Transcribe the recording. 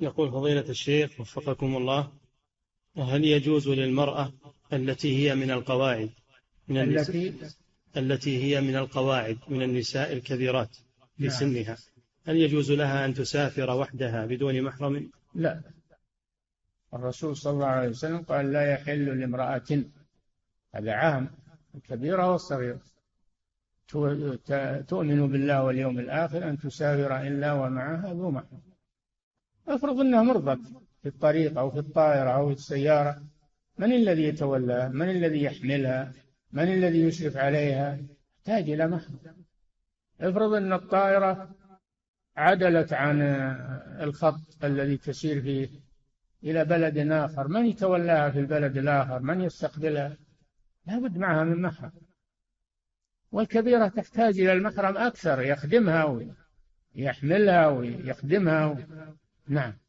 يقول فضيلة الشيخ وفقكم الله، هل يجوز للمرأة التي هي من القواعد من النساء الكبيرات لسنها، هل يجوز لها أن تسافر وحدها بدون محرم؟ لا، الرسول صلى الله عليه وسلم قال لا يحل لامرأة، هذا عام، الكبيرة والصغيرة، تؤمن بالله واليوم الآخر أن تسافر إلا ومعها ذو محرم. أفرض أنها مرضت في الطريق أو في الطائرة أو في السيارة، من الذي يتولاها؟ من الذي يحملها؟ من الذي يشرف عليها؟ تحتاج إلى محرم. افرض أن الطائرة عدلت عن الخط الذي تسير فيه إلى بلد آخر، من يتولاها في البلد الآخر؟ من يستقبلها؟ لابد معها من محرم. والكبيرة تحتاج إلى المحرم أكثر، يخدمها ويحملها ويخدمها نعم.